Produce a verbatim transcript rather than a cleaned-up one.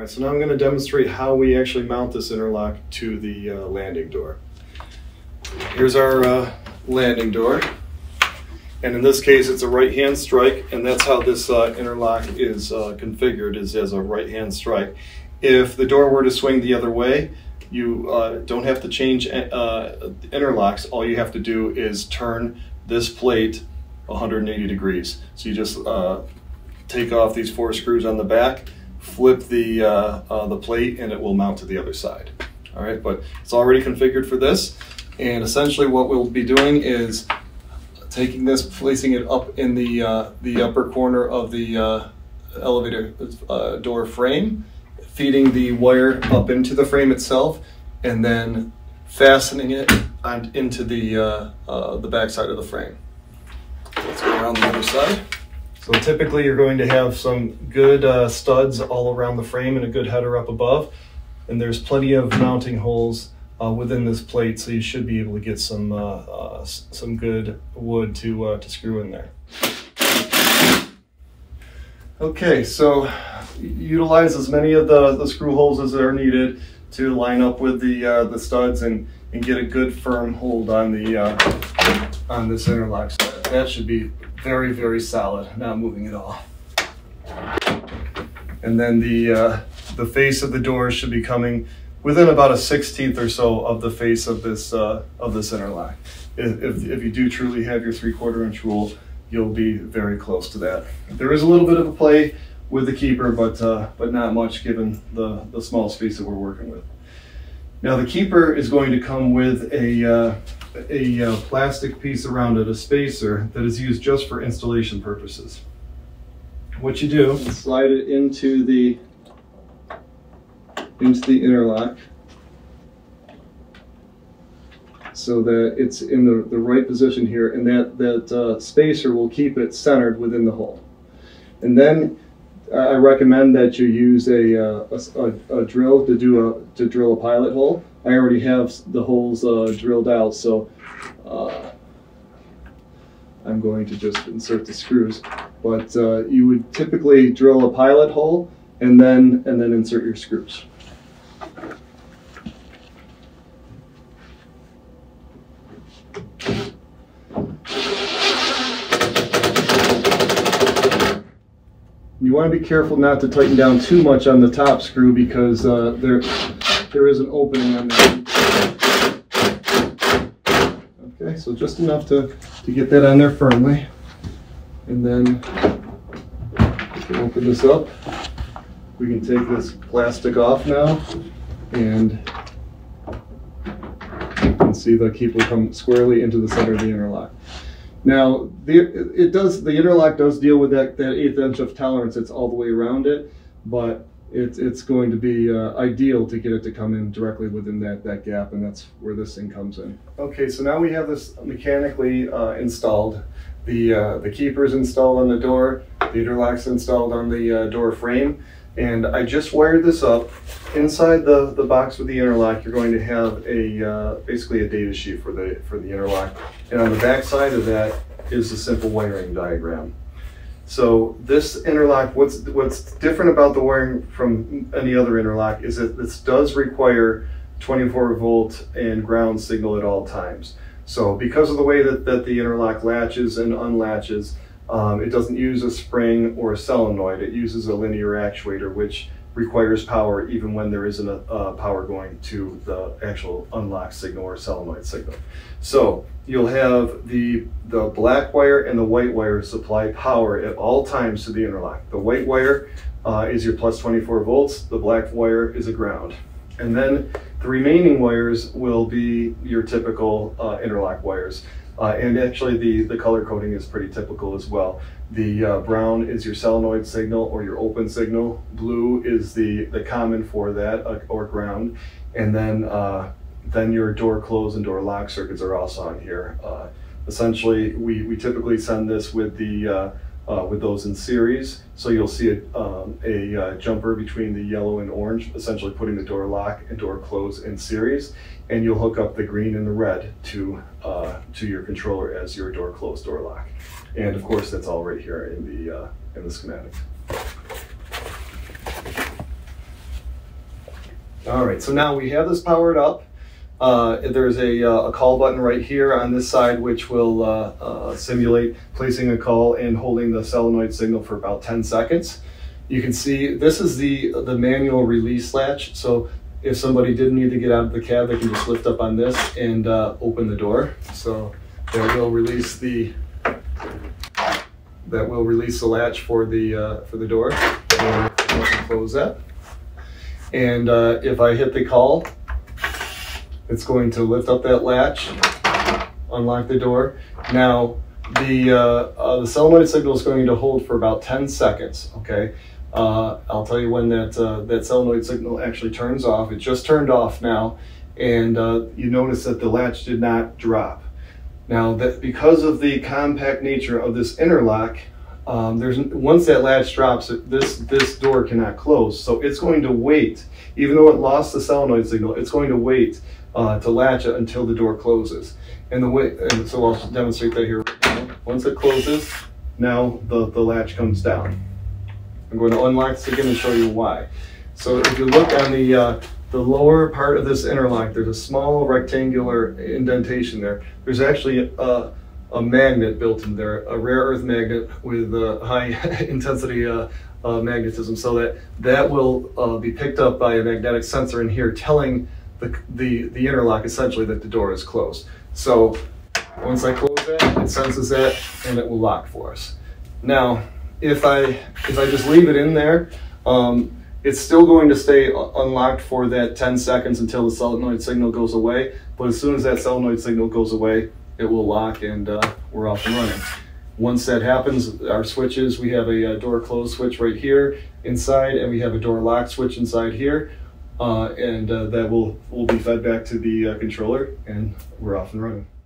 All right, so now I'm going to demonstrate how we actually mount this interlock to the uh, landing door. Here's our uh, landing door, and in this case it's a right-hand strike, and that's how this uh, interlock is uh, configured, is as a right-hand strike. If the door were to swing the other way, you uh, don't have to change uh, interlocks. All you have to do is turn this plate one hundred eighty degrees. So you just uh, take off these four screws on the back, flip the, uh, uh, the plate, and it will mount to the other side. All right, but it's already configured for this. And essentially what we'll be doing is taking this, placing it up in the, uh, the upper corner of the uh, elevator uh, door frame, feeding the wire up into the frame itself, and then fastening it on, into the, uh, uh, the back side of the frame. Let's go around the other side. So typically you're going to have some good uh, studs all around the frame and a good header up above, and there's plenty of mounting holes uh, within this plate, so you should be able to get some, uh, uh, some good wood to, uh, to screw in there. Okay, so utilize as many of the, the screw holes as are needed to line up with the, uh, the studs and, and get a good firm hold on, the, uh, on this interlock stud. That should be very, very solid, not moving at all. And then the, uh, the face of the door should be coming within about a sixteenth or so of the face of this, uh, of this interlock. If, if, if you do truly have your three-quarter inch rule, you'll be very close to that. There is a little bit of a play with the keeper, but, uh, but not much given the, the small space that we're working with. Now the keeper is going to come with a, uh, a uh, plastic piece around it, a spacer, that is used just for installation purposes. What you do, slide it into the, into the interlock so that it's in the, the right position here, and that, that uh, spacer will keep it centered within the hole. And then I recommend that you use a, uh, a, a drill to do a to drill a pilot hole. I already have the holes uh, drilled out, so uh, I'm going to just insert the screws. But uh, you would typically drill a pilot hole and then and then insert your screws. You want to be careful not to tighten down too much on the top screw, because uh, there, there is an opening on there. Okay, so just enough to, to get that on there firmly. And then we can open this up. We can take this plastic off now, and you can see the keeper come squarely into the center of the interlock. Now, the, it does, the interlock does deal with that, that eighth inch of tolerance that's all the way around it, but it, it's going to be uh, ideal to get it to come in directly within that, that gap, and that's where this thing comes in. Okay, so now we have this mechanically uh, installed. The, uh, the keeper's installed on the door, the interlock's installed on the uh, door frame, and I just wired this up. Inside the, the box with the interlock, you're going to have a uh, basically a data sheet for the, for the interlock. And on the back side of that is a simple wiring diagram. So this interlock, what's, what's different about the wiring from any other interlock is that this does require twenty-four volt and ground signal at all times. So because of the way that, that the interlock latches and unlatches, um, it doesn't use a spring or a solenoid. It uses a linear actuator, which requires power even when there isn't a uh, power going to the actual unlock signal or solenoid signal. So you'll have the, the black wire and the white wire supply power at all times to the interlock. The white wire uh, is your plus twenty-four volts, the black wire is a ground. And then the remaining wires will be your typical uh, interlock wires. Uh, and actually the, the color coding is pretty typical as well. The uh, brown is your solenoid signal or your open signal. Blue is the, the common for that uh, or ground. And then, uh, then your door close and door lock circuits are also on here. Uh, essentially, we, we typically send this with, the, uh, uh, with those in series. So you'll see a, um, a uh, jumper between the yellow and orange, essentially putting the door lock and door close in series. And you'll hook up the green and the red to, uh, to your controller as your door close, door lock. And of course, that's all right here in the, uh, in the schematic. All right, so now we have this powered up. Uh, there's a, uh, a call button right here on this side, which will uh, uh, simulate placing a call and holding the solenoid signal for about ten seconds. You can see this is the, the manual release latch. So if somebody did need to get out of the cab, they can just lift up on this and uh, open the door. So that will release the, that will release the latch for the, uh, for the door. And close that. And uh, if I hit the call, it's going to lift up that latch, unlock the door. Now, the, uh, uh, the solenoid signal is going to hold for about ten seconds, okay? Uh, I'll tell you when that, uh, that solenoid signal actually turns off. It just turned off now, and uh, you notice that the latch did not drop. Now, that because of the compact nature of this interlock, um, there's, once that latch drops, this, this door cannot close. So it's going to wait, even though it lost the solenoid signal, it's going to wait Uh, to latch it until the door closes. And the way, and so I'll demonstrate that here right now. Once it closes, now the, the latch comes down. I'm going to unlock this again and show you why. So if you look on the, uh, the lower part of this interlock, there's a small rectangular indentation there. There's actually a, a magnet built in there, a rare earth magnet with uh, high intensity uh, uh, magnetism, so that that will uh, be picked up by a magnetic sensor in here telling The, the, the interlock essentially that the door is closed. So once I close that, it senses that and it will lock for us. Now, if I, if I just leave it in there, um, it's still going to stay unlocked for that ten seconds until the solenoid signal goes away. But as soon as that solenoid signal goes away, it will lock and uh, we're off and running. Once that happens, our switches, we have a, a door close switch right here inside, and we have a door lock switch inside here. Uh, and uh, that will, will be fed back to the uh, controller, and we're off and running.